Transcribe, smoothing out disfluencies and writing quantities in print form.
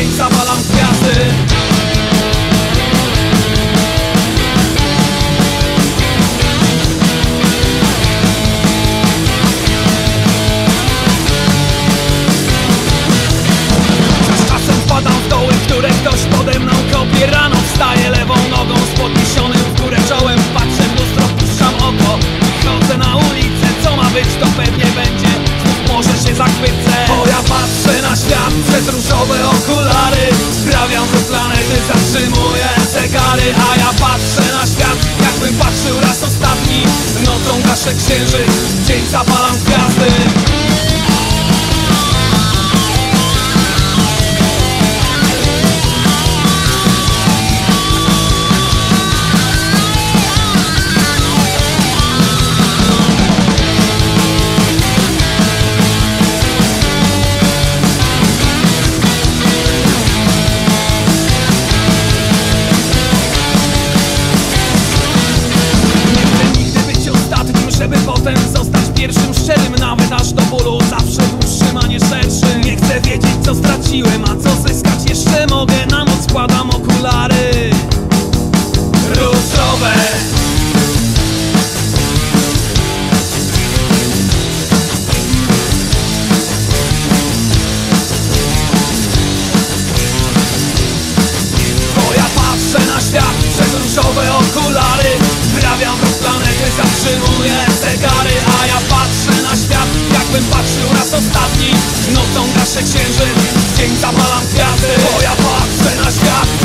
ryj, zawalam gwiazdy. Czasem wpadam w doły, które ktoś pode mną kopie. Rano wstaję lewą nogą z podniesionym w górę czołem. Patrzę w lustro, puszczam oko i chodzę na ulicę. Co ma być, to pewnie będzie. Znów może się zachwycę, bo ja patrzę na świat przez różowe okulary. Sprawiam, że planety zatrzymuje zegary. A ja patrzę na świat, jakbym patrzył raz ostatni. Nocą gaszę księżyc, dzień zapalam gwiazdy. A co zyskać jeszcze mogę? Na noc składam okulary różowe. Bo ja patrzę na świat przez różowe okulary. Sprawiam, że planetę zatrzymuje zegary. A ja patrzę na świat, jakbym patrzył raz ostatni. Nocą gaszę księżyc, dzień zapalam gwiazdy. Bo ja patrzę na świat